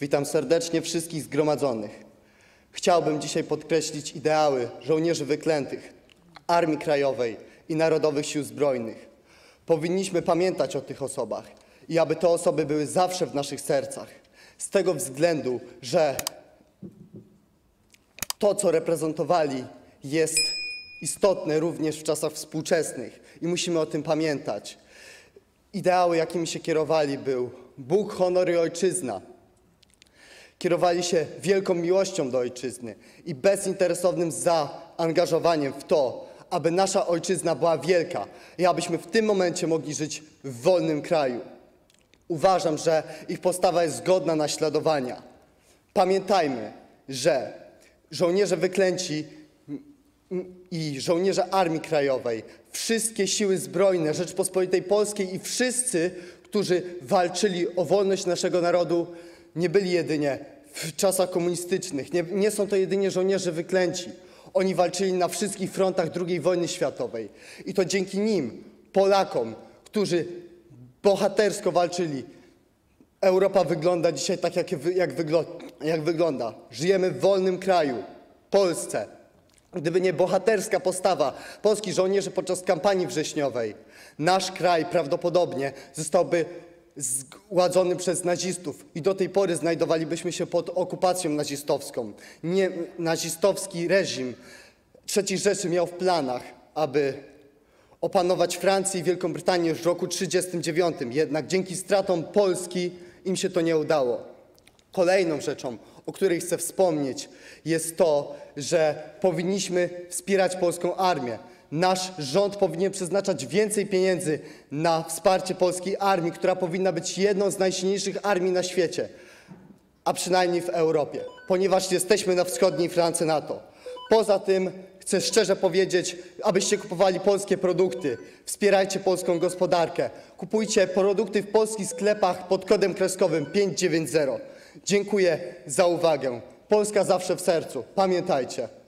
Witam serdecznie wszystkich zgromadzonych. Chciałbym dzisiaj podkreślić ideały żołnierzy wyklętych, Armii Krajowej i Narodowych Sił Zbrojnych. Powinniśmy pamiętać o tych osobach i aby te osoby były zawsze w naszych sercach. Z tego względu, że to, co reprezentowali, jest istotne również w czasach współczesnych i musimy o tym pamiętać. Ideały, jakimi się kierowali, był Bóg, honor i ojczyzna. Kierowali się wielką miłością do ojczyzny i bezinteresownym zaangażowaniem w to, aby nasza ojczyzna była wielka i abyśmy w tym momencie mogli żyć w wolnym kraju. Uważam, że ich postawa jest godna naśladowania. Pamiętajmy, że żołnierze wyklęci i żołnierze Armii Krajowej, wszystkie siły zbrojne Rzeczpospolitej Polskiej i wszyscy, którzy walczyli o wolność naszego narodu, nie byli jedynie w czasach komunistycznych. Nie są to jedynie żołnierze wyklęci. Oni walczyli na wszystkich frontach II wojny światowej. I to dzięki nim, Polakom, którzy bohatersko walczyli, Europa wygląda dzisiaj tak, jak wygląda. Żyjemy w wolnym kraju, Polsce. Gdyby nie bohaterska postawa polskich żołnierzy podczas kampanii wrześniowej, nasz kraj prawdopodobnie zostałby zgładzony przez nazistów i do tej pory znajdowalibyśmy się pod okupacją nazistowską. Nazistowski reżim III Rzeszy miał w planach, aby opanować Francję i Wielką Brytanię już w roku 1939, jednak dzięki stratom Polski im się to nie udało. Kolejną rzeczą, o której chcę wspomnieć, jest to, że powinniśmy wspierać polską armię. Nasz rząd powinien przeznaczać więcej pieniędzy na wsparcie polskiej armii, która powinna być jedną z najsilniejszych armii na świecie, a przynajmniej w Europie, ponieważ jesteśmy na wschodniej flance NATO. Poza tym chcę szczerze powiedzieć, abyście kupowali polskie produkty, wspierajcie polską gospodarkę, kupujcie produkty w polskich sklepach pod kodem kreskowym 590. Dziękuję za uwagę. Polska zawsze w sercu. Pamiętajcie.